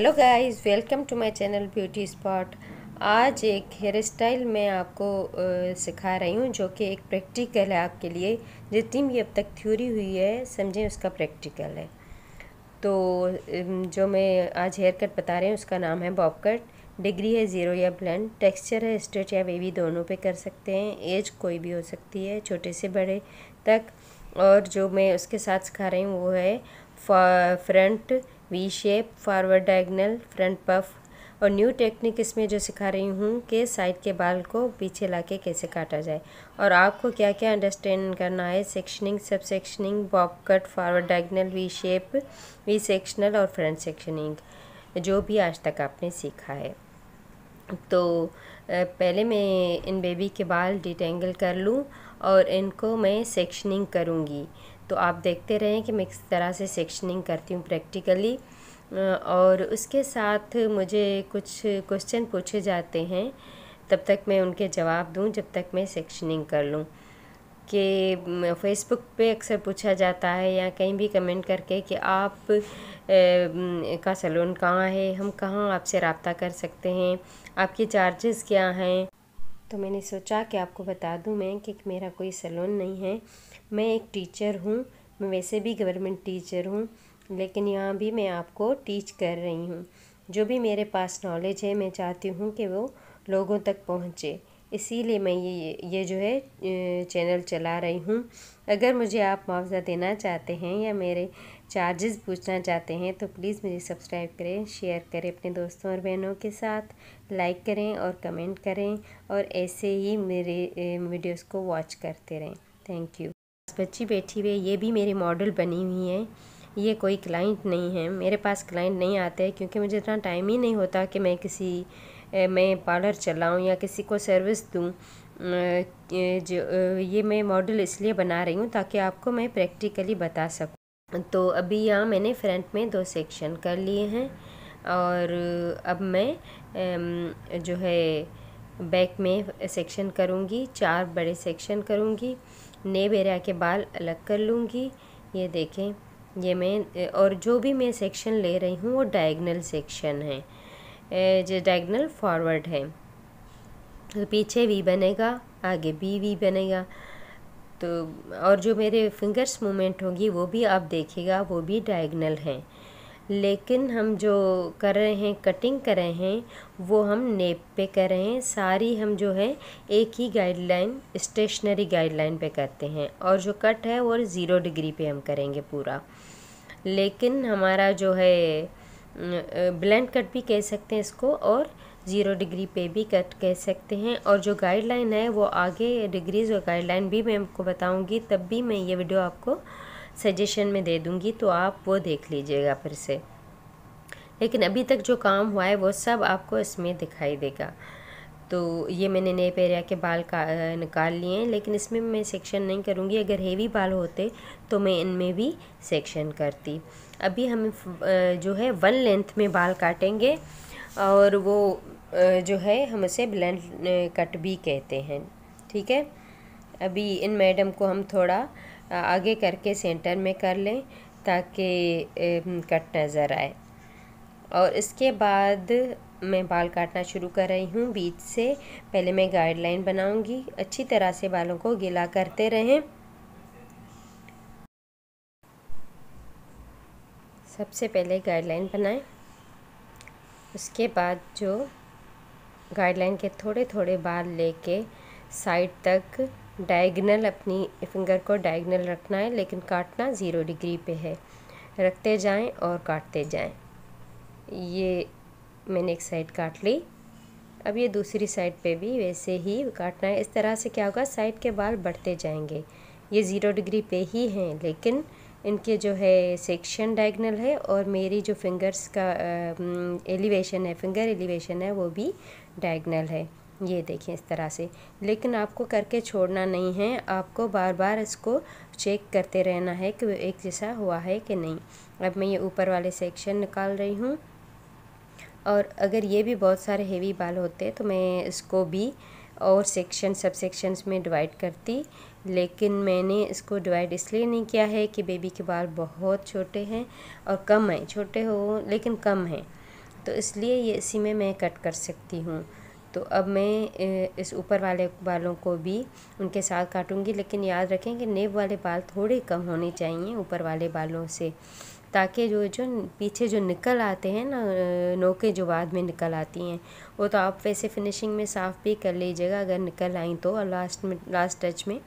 Hello guys, welcome to my channel beauty spot. आज एक hair style मैं आपको सिखा रही हूँ जो कि एक प्रैक्टिकल है आपके लिए। जितनी भी अब तक थ्योरी हुई है समझें, उसका प्रैक्टिकल है। तो जो मैं आज हेयर कट बता रही हूँ उसका नाम है बॉब कट। डिग्री है 0 या ब्लेंड, टेक्सचर है स्ट्रेट या वेवी, दोनों पे कर सकते हैं। एज कोई भी हो सकती है, छोटे से बड़े तक। और जो मैं उसके साथ सिखा रही हूँ वो है front V shape, forward diagonal, front puff. और न्यू टेक्निक इसमें जो सिखा रही हूँ कि साइड के बाल को पीछे लाके कैसे काटा जाए। और आपको क्या क्या अंडरस्टैंड करना है, sectioning, sub sectioning, bob cut, forward diagonal, V shape, V sectional और फ्रंट सेक्शनिंग, जो भी आज तक आपने सीखा है। तो पहले मैं इन बेबी के बाल डिटेंगल कर लूँ और इनको मैं सेक्शनिंग करूँगी। तो आप देखते रहें कि मैं किस तरह से सेक्शनिंग करती हूँ प्रैक्टिकली। और उसके साथ मुझे कुछ क्वेश्चन पूछे जाते हैं, तब तक मैं उनके जवाब दूँ जब तक मैं सेक्शनिंग कर लूँ। कि फेसबुक पे अक्सर पूछा जाता है या कहीं भी कमेंट करके कि आप का सैलून कहाँ है, हम कहाँ आपसे रब्ता कर सकते हैं, आपके चार्जेस क्या हैं। तो मैंने सोचा कि आपको बता दूं मैं कि मेरा कोई सैलून नहीं है। मैं एक टीचर हूं, मैं वैसे भी गवर्नमेंट टीचर हूं, लेकिन यहाँ भी मैं आपको टीच कर रही हूं। जो भी मेरे पास नॉलेज है मैं चाहती हूं कि वो लोगों तक पहुँचे, इसीलिए मैं ये जो है चैनल चला रही हूं। अगर मुझे आप मुआवजा देना चाहते हैं या मेरे चार्जेस पूछना चाहते हैं तो प्लीज़ मुझे सब्सक्राइब करें, शेयर करें अपने दोस्तों और बहनों के साथ, लाइक करें और कमेंट करें, और ऐसे ही मेरे वीडियोस को वॉच करते रहें। Thank you. बच्ची बैठी हुई, ये भी मेरी मॉडल बनी हुई है। ये कोई क्लाइंट नहीं है, मेरे पास क्लाइंट नहीं आते हैं क्योंकि मुझे इतना टाइम ही नहीं होता कि मैं पार्लर चलाऊं या किसी को सर्विस दूं। ये मैं मॉडल इसलिए बना रही हूं ताकि आपको मैं प्रैक्टिकली बता सकूं। तो अभी यहाँ मैंने फ्रंट में 2 सेक्शन कर लिए हैं और अब मैं जो है बैक में सेक्शन करूंगी, 4 बड़े सेक्शन करूंगी। नेब एरिया के बाल अलग कर लूँगी। ये देखें, ये मैं, और जो भी मैं सेक्शन ले रही हूँ वो डायगनल सेक्शन है, जो डायगनल फॉरवर्ड है। तो पीछे वी बनेगा, आगे वी बनेगा। तो और जो मेरे फिंगर्स मूवमेंट होंगी वो भी आप देखिएगा, वो भी डायगनल हैं। लेकिन हम जो कर रहे हैं, कटिंग कर रहे हैं, वो हम नेप पे कर रहे हैं। सारी हम जो है एक ही गाइडलाइन, स्टेशनरी गाइडलाइन पे करते हैं। और जो कट है वो 0 डिग्री पे हम करेंगे पूरा। लेकिन हमारा जो है ब्लेंड कट भी कह सकते हैं इसको, और 0 डिग्री पे भी कट कह सकते हैं। और जो गाइडलाइन है वो आगे डिग्रीज और गाइडलाइन भी मैं आपको बताऊँगी, तब भी मैं ये वीडियो आपको सजेशन में दे दूंगी, तो आप वो देख लीजिएगा फिर से। लेकिन अभी तक जो काम हुआ है वो सब आपको इसमें दिखाई देगा। तो ये मैंने नेप एरिया के बाल निकाल लिए हैं, लेकिन इसमें मैं सेक्शन नहीं करूंगी। अगर हेवी बाल होते तो मैं इनमें भी सेक्शन करती। अभी हम जो है 1 लेंथ में बाल काटेंगे और वो जो है हम उसे ब्लेंड कट भी कहते हैं, ठीक है। अभी इन मैडम को हम थोड़ा आगे करके सेंटर में कर लें ताकि कट नज़र आए। और इसके बाद मैं बाल काटना शुरू कर रही हूँ बीच से। पहले मैं गाइडलाइन बनाऊँगी, अच्छी तरह से बालों को गीला करते रहें। सबसे पहले गाइडलाइन बनाएं, उसके बाद जो गाइडलाइन के थोड़े थोड़े बाल लेके साइड तक डायगनल, अपनी फिंगर को डायगनल रखना है, लेकिन काटना 0 डिग्री पे है। रखते जाएं और काटते जाएं। ये मैंने एक साइड काट ली, अब ये दूसरी साइड पे भी वैसे ही काटना है। इस तरह से क्या होगा, साइड के बाल बढ़ते जाएंगे। ये 0 डिग्री पे ही हैं, लेकिन इनके जो है सेक्शन डायगनल है और मेरी जो फिंगर्स का एलिवेशन है, फिंगर एलिवेशन है, वो भी डायगनल है। ये देखिए इस तरह से। लेकिन आपको करके छोड़ना नहीं है, आपको बार बार इसको चेक करते रहना है कि एक जैसा हुआ है कि नहीं। अब मैं ये ऊपर वाले सेक्शन निकाल रही हूँ। और अगर ये भी बहुत सारे हेवी बाल होते तो मैं इसको भी और सेक्शन, सब सेक्शंस में डिवाइड करती। लेकिन मैंने इसको डिवाइड इसलिए नहीं किया है कि बेबी के बाल बहुत छोटे हैं और कम हैं। छोटे हो लेकिन कम हैं, तो इसलिए ये इसी में मैं कट कर सकती हूँ। तो अब मैं इस ऊपर वाले बालों को भी उनके साथ काटूंगी, लेकिन याद रखें कि नेब वाले बाल थोड़े कम होने चाहिए ऊपर वाले बालों से, ताकि जो पीछे जो निकल आते हैं ना, नोकें जो बाद में निकल आती हैं, वो तो आप वैसे फिनिशिंग में साफ़ भी कर लीजिएगा अगर निकल आई तो लास्ट टच में।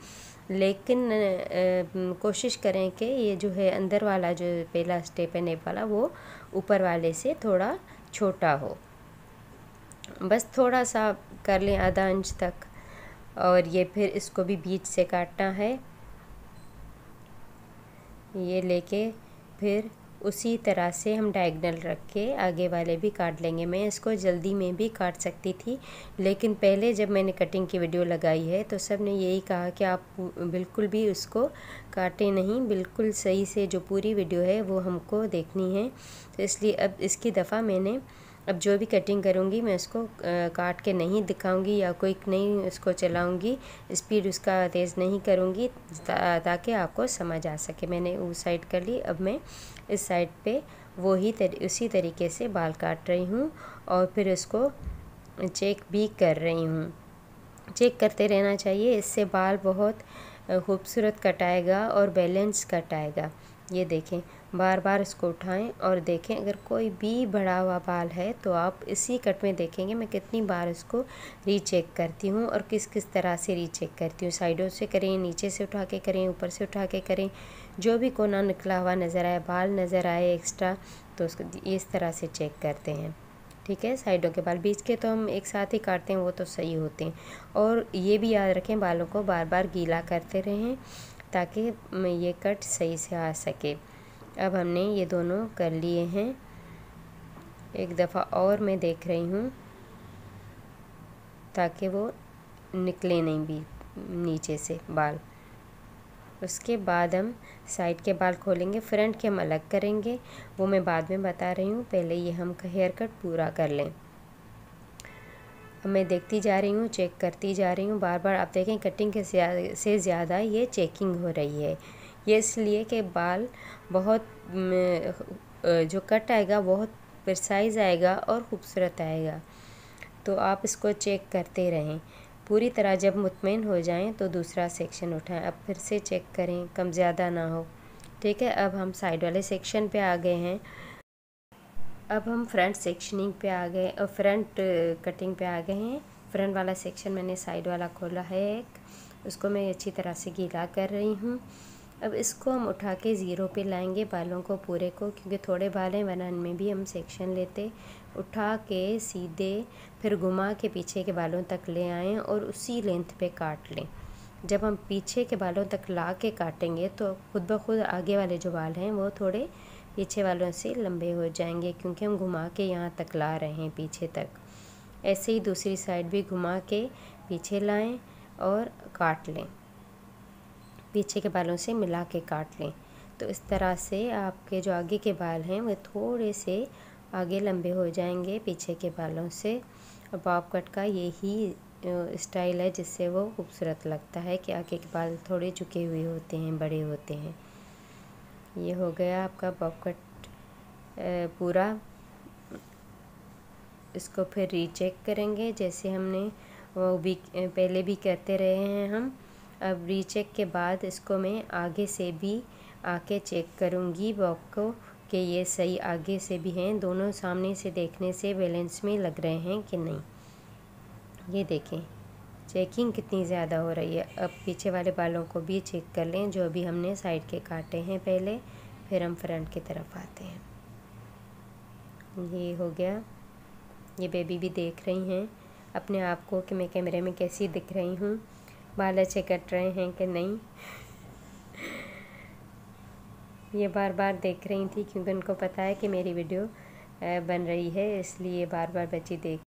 लेकिन कोशिश करें कि ये जो है अंदर वाला जो पहला स्टेप है नेप वाला, वो ऊपर वाले से थोड़ा छोटा हो। बस थोड़ा सा कर लें आधा इंच तक, और ये फिर इसको भी बीच से काटना है। ये लेके फिर उसी तरह से हम डायगोनल रख के आगे वाले भी काट लेंगे। मैं इसको जल्दी में भी काट सकती थी, लेकिन पहले जब मैंने कटिंग की वीडियो लगाई है तो सब ने यही कहा कि आप बिल्कुल भी उसको काटें नहीं, बिल्कुल सही से जो पूरी वीडियो है वो हमको देखनी है। तो इसलिए अब इसकी दफ़ा मैंने अब जो भी कटिंग करूँगी मैं उसको काट के नहीं दिखाऊंगी या कोई नहीं उसको चलाऊंगी, स्पीड उसका तेज़ नहीं करूँगी, ताकि आपको समझ आ सके। मैंने उस साइड कर ली, अब मैं इस साइड पे उसी तरीके से बाल काट रही हूँ और फिर उसको चेक भी कर रही हूँ। चेक करते रहना चाहिए, इससे बाल बहुत खूबसूरत कट आएगा और बैलेंस कट आएगा। ये देखें, बार बार इसको उठाएं और देखें, अगर कोई भी बढ़ा हुआ बाल है तो आप इसी कट में देखेंगे मैं कितनी बार इसको रीचेक करती हूँ और किस किस तरह से रीचेक करती हूँ। साइडों से करें, नीचे से उठा के करें, ऊपर से उठा के करें, जो भी कोना निकला हुआ नज़र आए, बाल नज़र आए एक्स्ट्रा, तो उसको इस तरह से चेक करते हैं। ठीक है, साइडों के बाल, बीच के तो हम एक साथ ही काटते हैं, वो तो सही होते हैं। और ये भी याद रखें, बालों को बार बार गीला करते रहें ताकि ये कट सही से आ सके। अब हमने ये दोनों कर लिए हैं। एक दफ़ा और मैं देख रही हूँ ताकि वो निकले नहीं भी नीचे से बाल। उसके बाद हम साइड के बाल खोलेंगे, फ्रंट के हम अलग करेंगे, वो मैं बाद में बता रही हूँ। पहले ये हम हेयर कट पूरा कर लें। मैं देखती जा रही हूँ, चेक करती जा रही हूँ बार बार। आप देखें कटिंग से ज़्यादा ये चेकिंग हो रही है, ये इसलिए कि बाल बहुत जो कट आएगा बहुत प्रिसाइज आएगा और ख़ूबसूरत आएगा। तो आप इसको चेक करते रहें पूरी तरह। जब मुतमईन हो जाएं तो दूसरा सेक्शन उठाएं, अब फिर से चेक करें कम ज़्यादा ना हो। ठीक है, अब हम साइड वाले सेक्शन पे आ गए हैं। अब हम फ्रंट सेक्शनिंग पे आ गए और फ्रंट कटिंग पे आ गए हैं। फ्रंट वाला सेक्शन मैंने साइड वाला खोला है एक, उसको मैं अच्छी तरह से गीला कर रही हूँ। अब इसको हम उठा के ज़ीरो पे लाएंगे बालों को पूरे को, क्योंकि थोड़े बाल हैं वरना इनमें भी हम सेक्शन लेते। उठा के सीधे फिर घुमा के पीछे के बालों तक ले आएँ और उसी लेंथ पे काट लें। जब हम पीछे के बालों तक ला के काटेंगे तो खुद ब खुद आगे वाले जो बाल हैं वो थोड़े पीछे वालों से लंबे हो जाएंगे, क्योंकि हम घुमा के यहाँ तक ला रहे हैं पीछे तक। ऐसे ही दूसरी साइड भी घुमा के पीछे लाएँ और काट लें, पीछे के बालों से मिला के काट लें। तो इस तरह से आपके जो आगे के बाल हैं वे थोड़े से आगे लंबे हो जाएंगे पीछे के बालों से। और बॉब कट का यही स्टाइल है जिससे वो खूबसूरत लगता है कि आगे के बाल थोड़े झुके हुए होते हैं, बड़े होते हैं। ये हो गया आपका बॉब कट पूरा। इसको फिर रीचेक करेंगे जैसे हमने वो भी पहले भी करते रहे हैं हम। अब रीचेक के बाद इसको मैं आगे से भी आके चेक करूँगी बॉब को कि ये सही आगे से भी हैं, दोनों सामने से देखने से बैलेंस में लग रहे हैं कि नहीं। ये देखें चेकिंग कितनी ज़्यादा हो रही है। अब पीछे वाले बालों को भी चेक कर लें जो भी हमने साइड के काटे हैं पहले, फिर हम फ्रंट की तरफ आते हैं। ये हो गया। ये बेबी भी देख रही हैं अपने आप को कि मैं कैमरे में कैसी दिख रही हूँ, बाल अच्छे कट रहे हैं कि नहीं। ये बार बार देख रही थी क्योंकि उनको पता है कि मेरी वीडियो बन रही है, इसलिए बार बार बच्ची देख।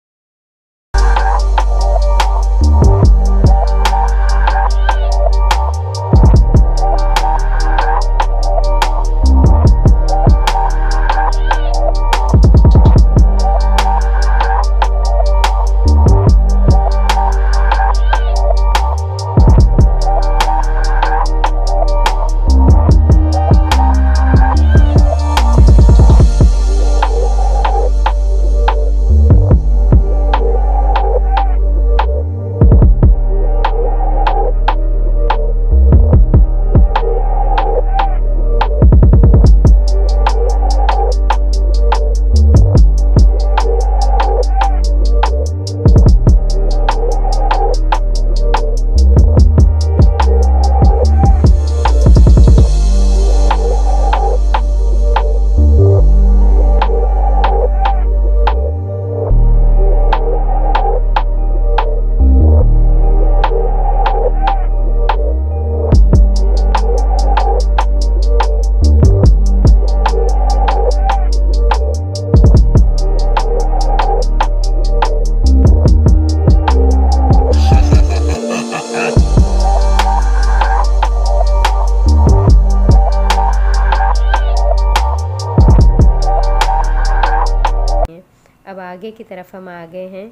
आगे की तरफ हम आ गए हैं।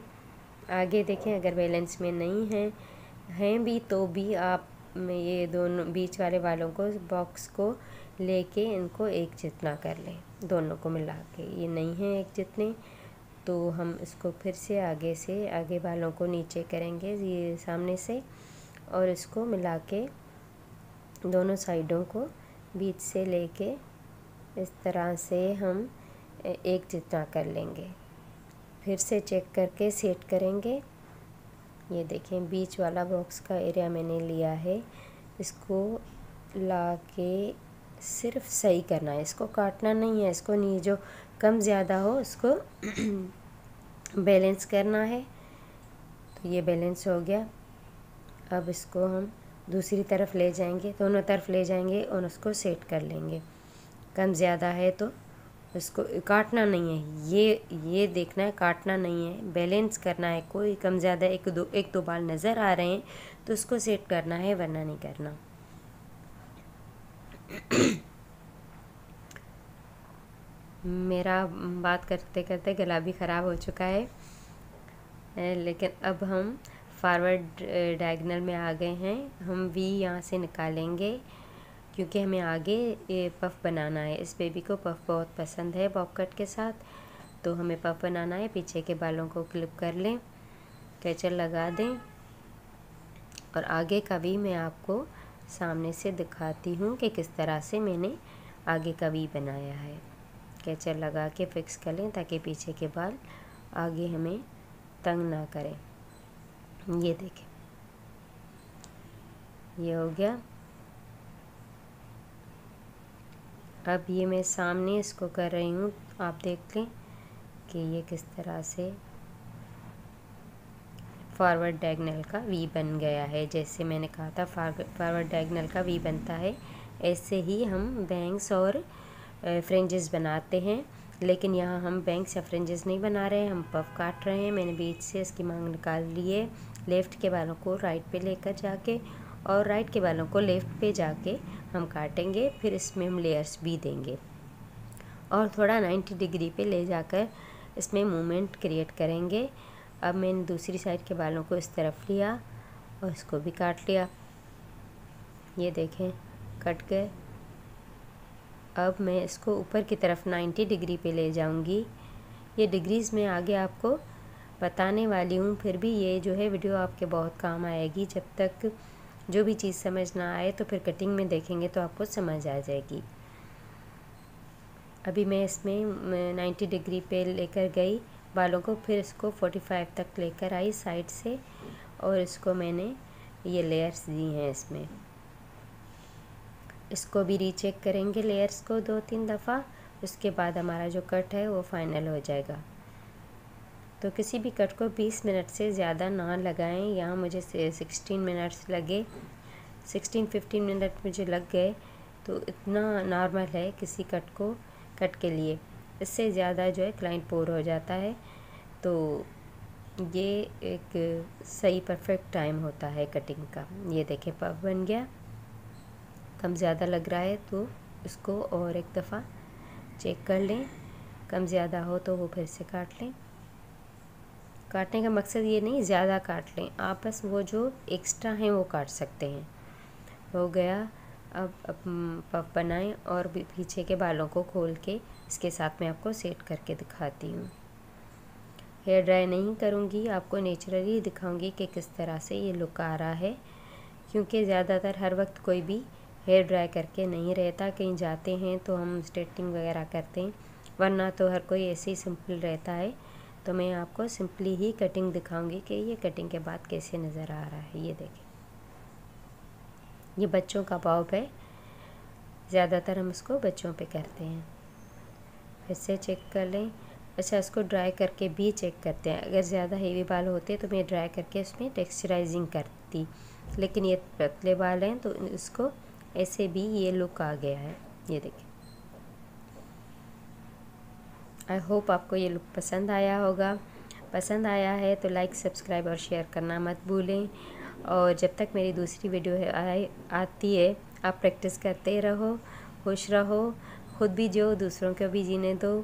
आगे देखें, अगर बैलेंस में नहीं हैं भी तो भी आप ये दोनों बीच वाले वालों को बॉक्स को लेके इनको एक जितना कर लें, दोनों को मिला के। ये नहीं है एक जितने, तो हम इसको फिर से आगे वालों को नीचे करेंगे ये सामने से, और इसको मिला के दोनों साइडों को बीच से लेके इस तरह से हम एक जितना कर लेंगे। फिर से चेक करके सेट करेंगे। ये देखें, बीच वाला बॉक्स का एरिया मैंने लिया है, इसको ला के सिर्फ सही करना है, इसको काटना नहीं है। इसको नहीं, जो कम ज़्यादा हो उसको बैलेंस करना है। तो ये बैलेंस हो गया। अब इसको हम दूसरी तरफ ले जाएंगे, दोनों तरफ ले जाएंगे और उसको सेट कर लेंगे। कम ज़्यादा है तो उसको काटना नहीं है, ये देखना है, काटना नहीं है, बैलेंस करना है। कोई कम ज़्यादा एक दो बाल नज़र आ रहे हैं तो उसको सेट करना है, वरना नहीं करना। मेरा बात करते करते गला भी ख़राब हो चुका है, लेकिन अब हम फारवर्ड डायगनल में आ गए हैं। हम वी यहाँ से निकालेंगे क्योंकि हमें आगे ये पफ बनाना है। इस बेबी को पफ बहुत पसंद है बॉब कट के साथ, तो हमें पफ बनाना है। पीछे के बालों को क्लिप कर लें, कैचर लगा दें, और आगे का भी मैं आपको सामने से दिखाती हूँ कि किस तरह से मैंने आगे का वी बनाया है। कैचर लगा के फिक्स कर लें ताकि पीछे के बाल आगे हमें तंग ना करें। ये देखें, ये हो गया। अब ये मैं सामने इसको कर रही हूँ, आप देख लें कि ये किस तरह से फॉरवर्ड डायगोनल का वी बन गया है। जैसे मैंने कहा था फॉरवर्ड डायगोनल का वी बनता है, ऐसे ही हम बैंक्स और फ्रिंजेस बनाते हैं। लेकिन यहाँ हम बैंक्स या फ्रिंजेस नहीं बना रहे हैं, हम पफ काट रहे हैं। मैंने बीच से इसकी मांग निकाल लिए, लेफ़्ट के बालों को राइट पे लेकर जाके और राइट के बालों को लेफ़्ट पे जाके हम काटेंगे। फिर इसमें हम लेयर्स भी देंगे और थोड़ा 90 डिग्री पे ले जाकर इसमें मूवमेंट क्रिएट करेंगे। अब मैंने दूसरी साइड के बालों को इस तरफ लिया और इसको भी काट लिया। ये देखें, कट गए। अब मैं इसको ऊपर की तरफ 90 डिग्री पे ले जाऊंगी। ये डिग्रीज़ मैं आगे आपको बताने वाली हूँ, फिर भी ये जो है वीडियो आपके बहुत काम आएगी। जब तक जो भी चीज़ समझ ना आए तो फिर कटिंग में देखेंगे तो आपको समझ आ जाएगी। अभी मैं इसमें 90 डिग्री पे लेकर गई बालों को, फिर इसको 45 तक लेकर आई साइड से, और इसको मैंने ये लेयर्स दी हैं इसमें। इसको भी रीचेक करेंगे लेयर्स को 2-3 दफ़ा, उसके बाद हमारा जो कट है वो फाइनल हो जाएगा। तो किसी भी कट को 20 मिनट से ज़्यादा ना लगाएं। यहाँ मुझे 16 मिनट्स लगे, 16-15 मिनट मुझे लग गए, तो इतना नॉर्मल है किसी कट के लिए। इससे ज़्यादा जो है क्लाइंट बोर हो जाता है, तो ये एक सही परफेक्ट टाइम होता है कटिंग का। ये देखें, पफ बन गया। कम ज़्यादा लग रहा है तो इसको और एक दफ़ा चेक कर लें, कम ज़्यादा हो तो वो फिर से काट लें। काटने का मकसद ये नहीं ज़्यादा काट लें, आपस वो जो एक्स्ट्रा हैं वो काट सकते हैं। हो गया। अब पफ बनाएं और पीछे के बालों को खोल के इसके साथ मैं आपको सेट करके दिखाती हूँ। हेयर ड्राई नहीं करूँगी, आपको नेचुरली दिखाऊँगी कि किस तरह से ये लुक आ रहा है। क्योंकि ज़्यादातर हर वक्त कोई भी हेयर ड्राई करके नहीं रहता, कहीं जाते हैं तो हम स्ट्रेटनिंग वगैरह करते हैं, वरना तो हर कोई ऐसे ही सिंपल रहता है। तो मैं आपको सिंपली ही कटिंग दिखाऊंगी कि ये कटिंग के बाद कैसे नज़र आ रहा है। ये देखें, ये बच्चों का बॉब है, ज़्यादातर हम इसको बच्चों पे करते हैं। फिर से चेक कर लें। अच्छा, इसको ड्राई करके भी चेक करते हैं। अगर ज़्यादा हेवी बाल होते तो मैं ड्राई करके इसमें टेक्सचराइजिंग करती, लेकिन ये पतले बाल हैं तो इसको ऐसे भी ये लुक आ गया है। ये देखें, आई होप आपको ये लुक पसंद आया होगा। पसंद आया है तो लाइक, सब्सक्राइब और शेयर करना मत भूलें। और जब तक मेरी दूसरी वीडियो आती है, आप प्रैक्टिस करते रहो, खुश रहो, खुद भी जियो, दूसरों को भी जीने दो।